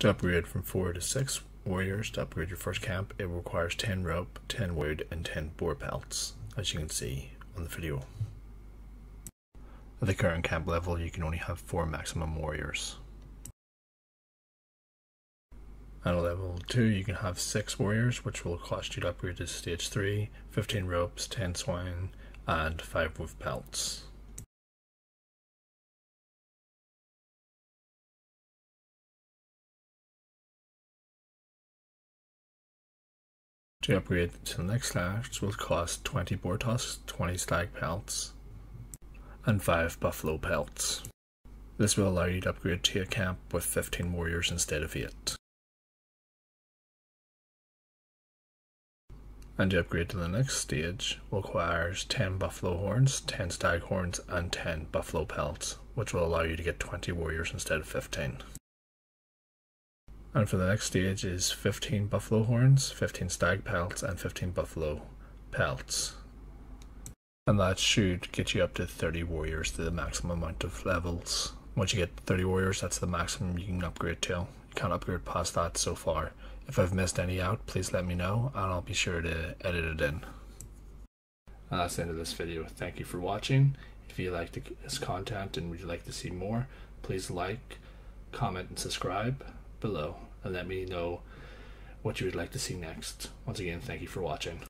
To upgrade from 4 to 6 warriors, to upgrade your first camp, it requires 10 rope, 10 wood, and 10 boar pelts, as you can see on the video. At the current camp level, you can only have 4 maximum warriors. At level 2, you can have 6 warriors, which will cost you to upgrade to stage 3, 15 ropes, 10 swine, and 5 wolf pelts. To upgrade to the next slash will cost 20 bortosks, 20 stag pelts, and 5 buffalo pelts. This will allow you to upgrade to a camp with 15 warriors instead of 8. And to upgrade to the next stage requires 10 buffalo horns, 10 stag horns, and 10 buffalo pelts, which will allow you to get 20 warriors instead of 15. And for the next stage is 15 buffalo horns, 15 stag pelts, and 15 buffalo pelts. And that should get you up to 30 warriors to the maximum amount of levels. Once you get 30 warriors, that's the maximum you can upgrade to. You can't upgrade past that so far. If I've missed any out, please let me know and I'll be sure to edit it in. And that's the end of this video. Thank you for watching. If you liked this content and would like to see more, please like, comment, and subscribe below, and let me know what you would like to see next. Once again, thank you for watching.